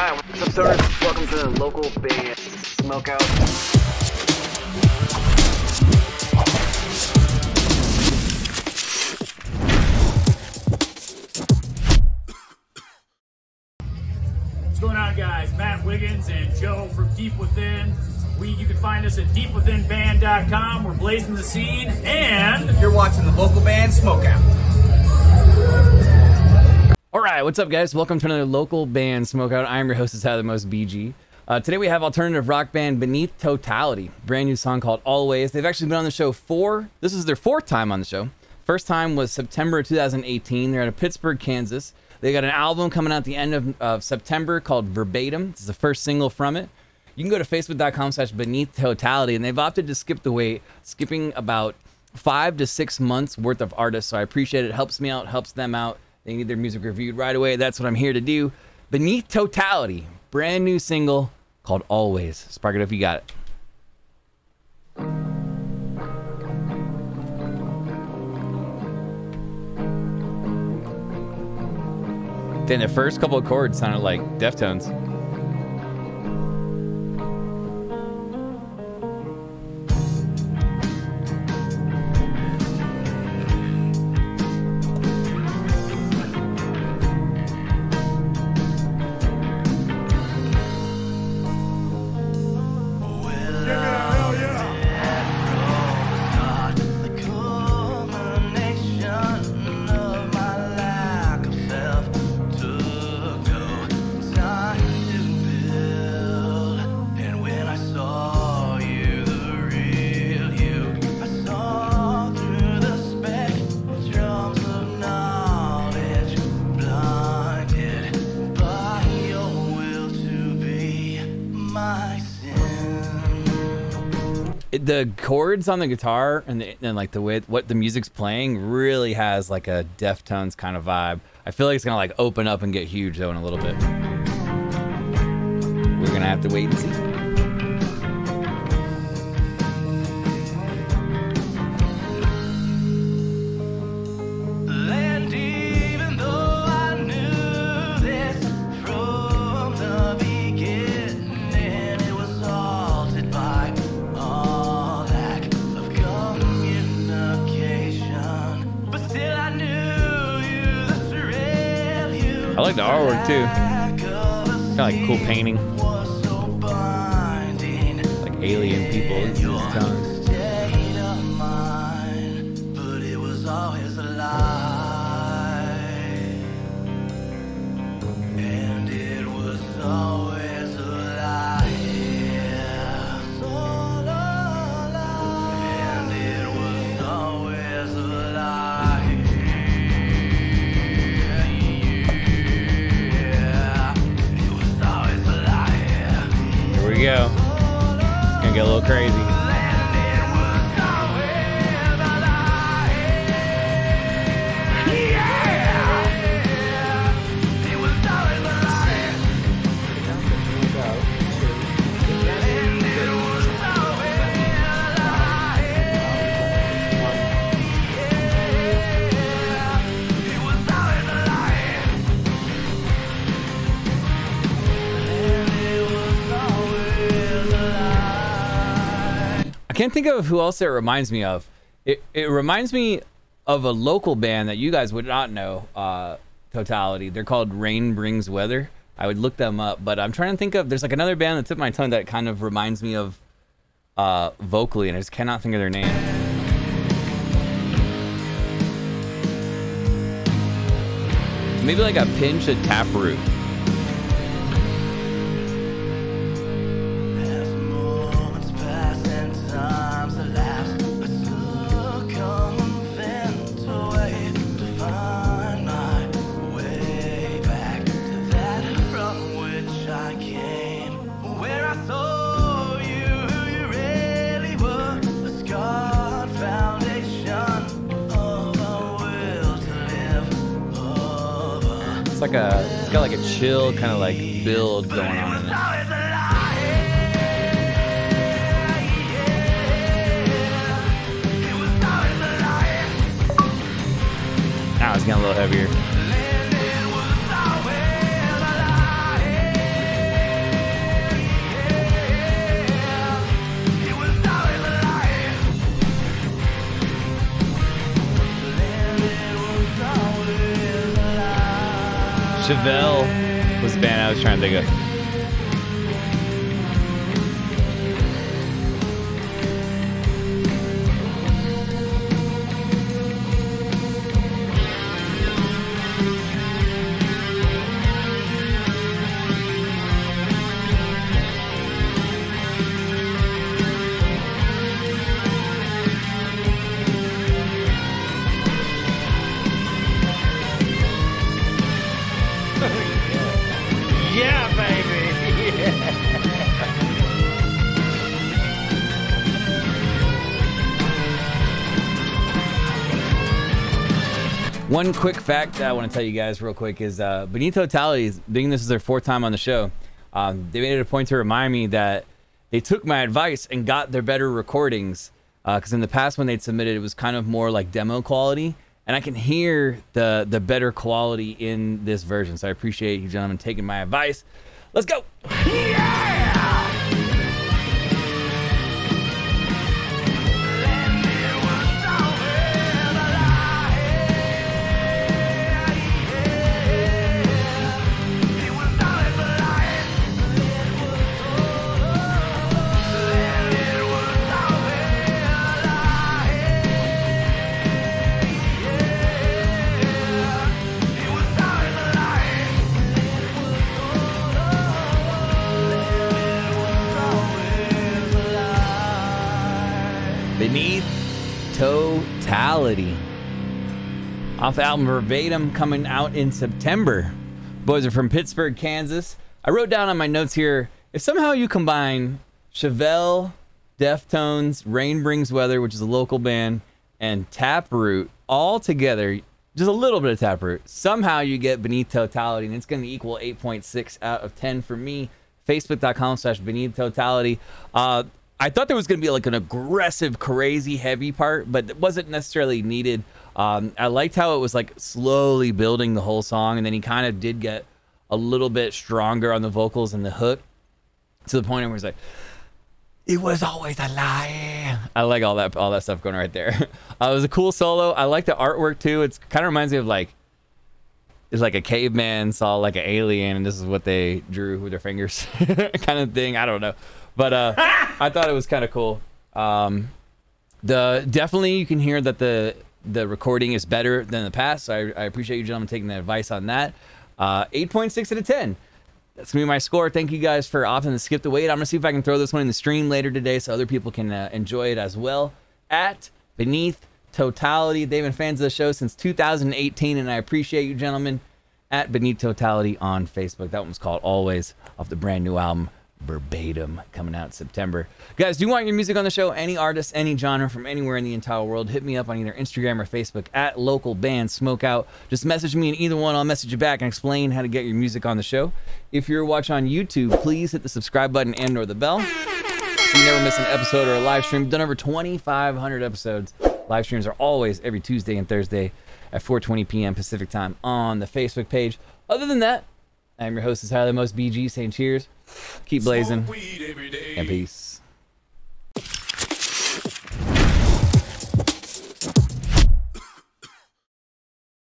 Hi, what's up, stoners? Welcome to the Local Band Smokeout. What's going on, guys? Matt Wiggins and Joe from Deep Within. You can find us at DeepWithinBand.com. We're blazing the scene, and you're watching the Local Band Smokeout. All right, what's up, guys? Welcome to another Local Band Smokeout. I am your host, Tyler, the most BG. Today we have alternative rock band Beneath Totality, brand new song called Always. They've actually been on the show this is their fourth time on the show. First time was September 2018. They're out of Pittsburgh, Kansas. They got an album coming out at the end of September called Verbatim. This is the first single from it. You can go to facebook.com/beneathtotality, and they've opted to skip the wait, skipping about 5 to 6 months worth of artists. So I appreciate it. It helps me out, helps them out. They need their music reviewed right away. That's what I'm here to do. Beneath Totality, brand new single called Always. Spark it up, you got it. Then the first couple of chords sounded like Deftones. The chords on the guitar and like the way what the music's playing really has like a Deftones kind of vibe. I feel like it's gonna like open up and get huge though in a little bit. We're gonna have to wait and see. I like the artwork too. Kind of like cool painting. Like alien people. It's but it was always a lie. And it was always a lie. And it was always a lie. Go. Gonna get a little crazy. Can't think of who else it reminds me of. It reminds me of a local band that you guys would not know, Totality. They're called Rain Brings Weather. I would look them up, but I'm trying to think of, there's like another band that's at my tongue that kind of reminds me of vocally, and I just cannot think of their name. Maybe like a pinch of Taproot. It's got like a chill kind of like build going on in it. Now it's getting a little heavier. Chevelle was the band I was trying to think of. One quick fact that I want to tell you guys real quick is Beneath Totality, being this is their fourth time on the show, they made it a point to remind me that they took my advice and got their better recordings, because in the past when they'd submitted, it was kind of more like demo quality, and I can hear the better quality in this version. So I appreciate you gentlemen taking my advice. Let's go. Yeah! Beneath Totality, off the album Verbatim, coming out in September. Boys are from Pittsburgh, Kansas. I wrote down on my notes here, if somehow you combine Chevelle, Deftones, Rain Brings Weather, which is a local band, and Taproot all together, just a little bit of Taproot, somehow you get Beneath Totality, and it's going to equal 8.6 out of 10 for me. Facebook.com/BeneathTotality. I thought there was going to be like an aggressive, crazy, heavy part, but it wasn't necessarily needed. I liked how it was like slowly building the whole song, and then he kind of did get a little bit stronger on the vocals and the hook, to the point where he's like, "It was always a lie." I like all that stuff going right there. It was a cool solo. I like the artwork too. It kind of reminds me of like, it's like a caveman saw like an alien, and this is what they drew with their fingers, kind of thing. I don't know. But I thought it was kind of cool. Definitely you can hear that the recording is better than the past. So I appreciate you gentlemen taking the advice on that. 8.6 out of 10. That's going to be my score. Thank you guys for opting to skip the wait. I'm going to see if I can throw this one in the stream later today so other people can enjoy it as well. At Beneath Totality. They've been fans of the show since 2018, and I appreciate you gentlemen. At Beneath Totality on Facebook. That one's called Always, off the brand new album Verbatim, coming out in September. Guys, do you want your music on the show? Any artist, any genre, from anywhere in the entire world, hit me up on either Instagram or Facebook at Local Band Smokeout. Just message me in either one. I'll message you back and explain how to get your music on the show. If you're watching on YouTube, please hit the subscribe button and or the bell so you never miss an episode or a live stream. We've done over 2,500 episodes. Live streams are always every Tuesday and Thursday at 4:20 p.m. Pacific time on the Facebook page. Other than that, I'm your host, Tyler, most BG, saying cheers, keep blazing, and peace.